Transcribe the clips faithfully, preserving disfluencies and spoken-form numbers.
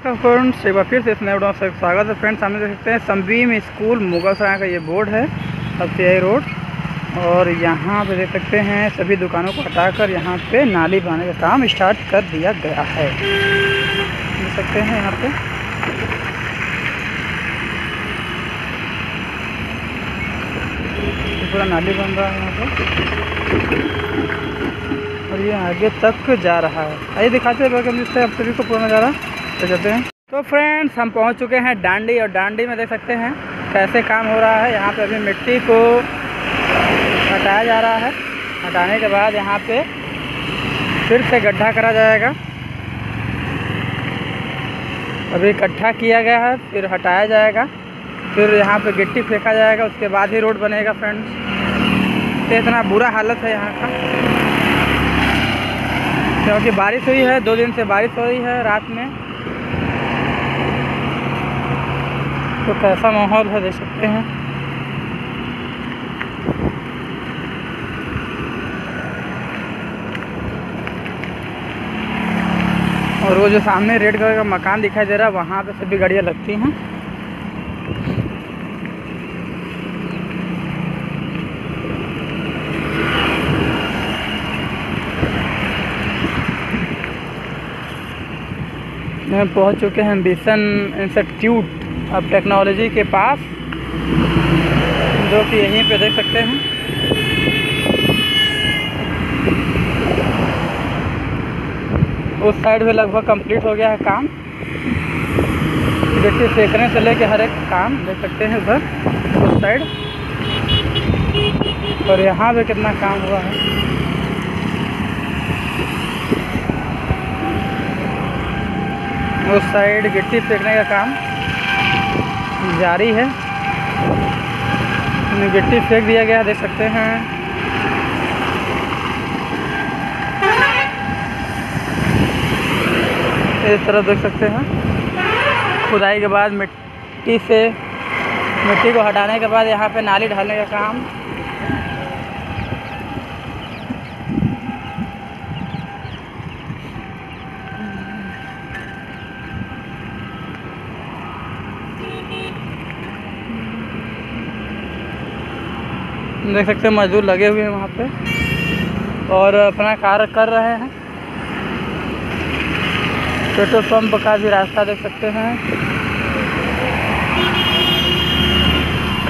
Friends एक बार फिर से इस नए वीडियो में स्वागत है। फ्रेंड्स सामने देख सकते हैं संबीम स्कूल मुगलसराय का ये बोर्ड है, सबसियाई रोड। और यहाँ पे देख सकते हैं सभी दुकानों को हटाकर यहाँ पे नाली बनाने का काम स्टार्ट कर दिया गया है। देख सकते हैं यहाँ पे पूरा नाली बन रहा है यहाँ पे, और ये आगे तक जा रहा है। आइए दिखाते हैं आप सभी को पूरा नज़ारा। तो फ्रेंड्स हम पहुंच चुके हैं डांडी, और डांडी में देख सकते हैं कैसे काम हो रहा है। यहाँ पे अभी मिट्टी को हटाया जा रहा है, हटाने के बाद यहाँ पे फिर से गड्ढा करा जाएगा। अभी गड्ढा किया गया है, फिर हटाया जाएगा, फिर यहाँ पे गिट्टी फेंका जाएगा, उसके बाद ही रोड बनेगा। फ्रेंड्स तो इतना बुरा हालत है यहाँ का, क्योंकि बारिश हुई है, दो दिन से बारिश हो रही है रात में, तो कैसा माहौल है देख सकते हैं। और वो जो सामने रेड कलर का मकान दिखाई दे रहा है, वहाँ पे सभी गाड़ियाँ लगती हैं। हम पहुँच चुके हैं बिशन इंस्टीट्यूट अब टेक्नोलॉजी के पास, जो कि यहीं पे देख सकते हैं। उस साइड में लगभग कंप्लीट हो गया है काम, गिट्टी फेंकने से लेके हर एक काम देख सकते हैं उधर उस साइड। और यहाँ पे कितना काम हुआ है, उस साइड गिट्टी फेंकने का काम जारी है, गिट्टी फेंक दिया गया देख सकते हैं। इस तरफ देख सकते हैं खुदाई के बाद मिट्टी से मिट्टी को हटाने के बाद यहाँ पे नाली ढालने का काम। देख सकते हैं मजदूर लगे हुए हैं वहाँ पे और अपना कार्य कर रहे हैं। पेट्रोल पंप का भी रास्ता देख सकते हैं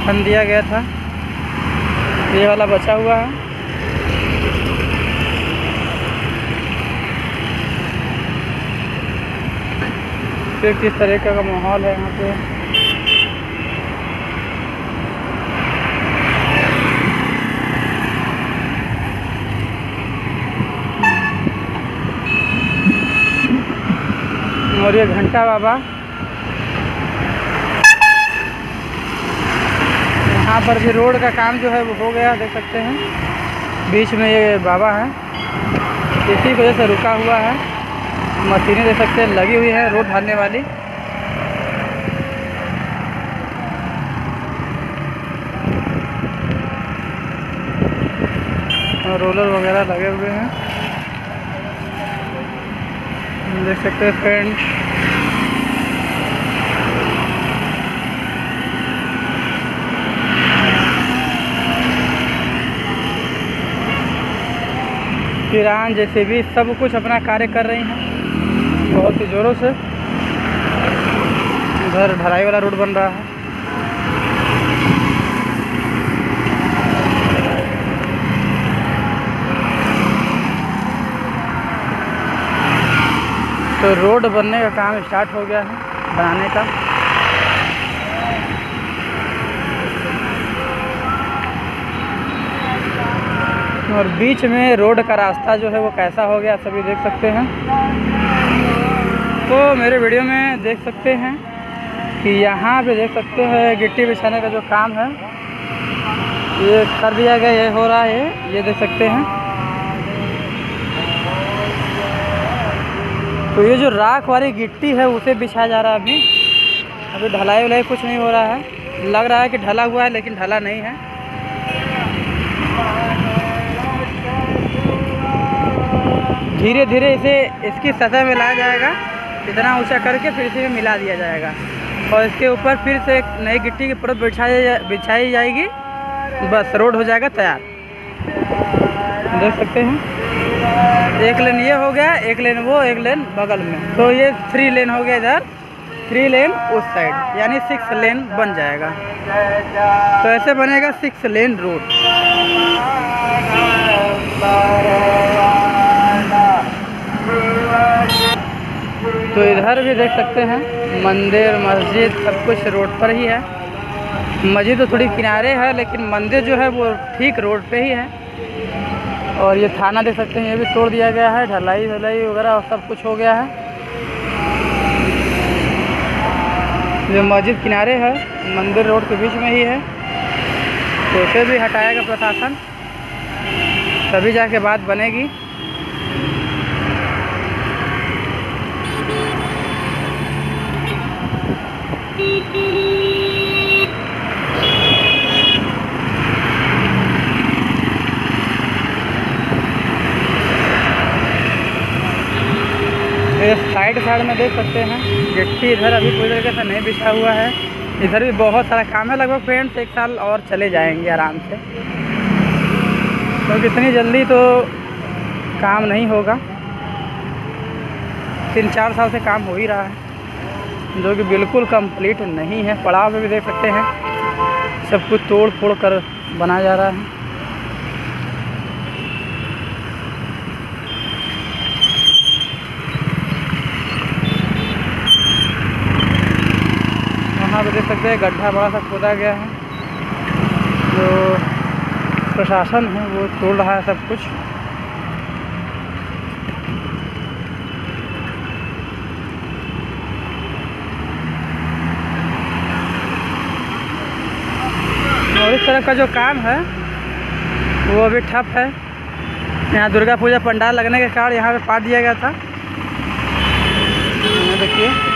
खन दिया गया था, ये वाला बचा हुआ है। फिर किस तरीके का माहौल है यहाँ पे, और ये घंटा बाबा यहाँ पर भी रोड का काम जो है वो हो गया देख सकते हैं। बीच में ये बाबा है, इसी वजह से रुका हुआ है। मशीनें देख सकते हैं लगी हुई है रोड ढालने वाली। और रोलर वगैरह लगे हुए हैं देख सकते हैं फ्रेंड। किरान जैसे भी सब कुछ अपना कार्य कर रही हैं बहुत ही जोरों से। इधर ढलाई वाला रोड बन रहा है, तो रोड बनने का काम स्टार्ट हो गया है बनाने का। और बीच में रोड का रास्ता जो है वो कैसा हो गया सभी देख सकते हैं। तो मेरे वीडियो में देख सकते हैं कि यहाँ पे देख सकते हैं गिट्टी बिछाने का जो काम है ये कर दिया गया, ये हो रहा है, ये देख सकते हैं। तो ये जो राख वाली गिट्टी है उसे बिछाया जा रहा है अभी। अभी ढलाई वलाई कुछ नहीं हो रहा है, लग रहा है कि ढला हुआ है लेकिन ढला नहीं है। धीरे धीरे इसे इसकी सतह में लाया जाएगा इतना ऊँचा करके फिर से मिला दिया जाएगा और इसके ऊपर फिर से एक नई गिट्टी की परत बिछाई बिछाई जाएगी। बस रोड हो जाएगा तैयार। देख सकते हैं एक लेन ये हो गया, एक लेन वो, एक लेन बगल में, तो ये थ्री लेन हो गया इधर, थ्री लेन उस साइड, यानी सिक्स लेन बन जाएगा। तो ऐसे बनेगा सिक्स लेन रोड। तो इधर भी देख सकते हैं मंदिर मस्जिद सब कुछ रोड पर ही है। मस्जिद तो थोड़ी किनारे है लेकिन मंदिर जो है वो ठीक रोड पे ही है। और ये थाना देख सकते हैं ये भी तोड़ दिया गया है, ढलाई ढलाई वगैरह सब कुछ हो गया है। जो मस्जिद किनारे है, मंदिर रोड के बीच में ही है, तो उसे भी हटाएगा प्रशासन, तभी जाके बात बनेगी। साइड साइड में देख सकते हैं गिट्टी इधर अभी पूरी तरीके से नहीं बिछा हुआ है। इधर भी बहुत सारा काम है, लगभग फ्रेंड्स एक साल और चले जाएंगे आराम से, क्योंकि तो इतनी जल्दी तो काम नहीं होगा। तीन चार साल से काम हो ही रहा है जो कि बिल्कुल कंप्लीट नहीं है। पड़ाव में भी देख सकते हैं सब कुछ तोड़ फोड़ कर बनाया जा रहा है। देख सकते हैं गड्ढा बड़ा सा खोदा गया है, जो प्रशासन है वो तोड़ रहा है सब कुछ। और इस तरह का जो काम है वो अभी ठप है। यहाँ दुर्गा पूजा पंडाल लगने के कारण यहाँ पे पाट दिया गया था। देखिए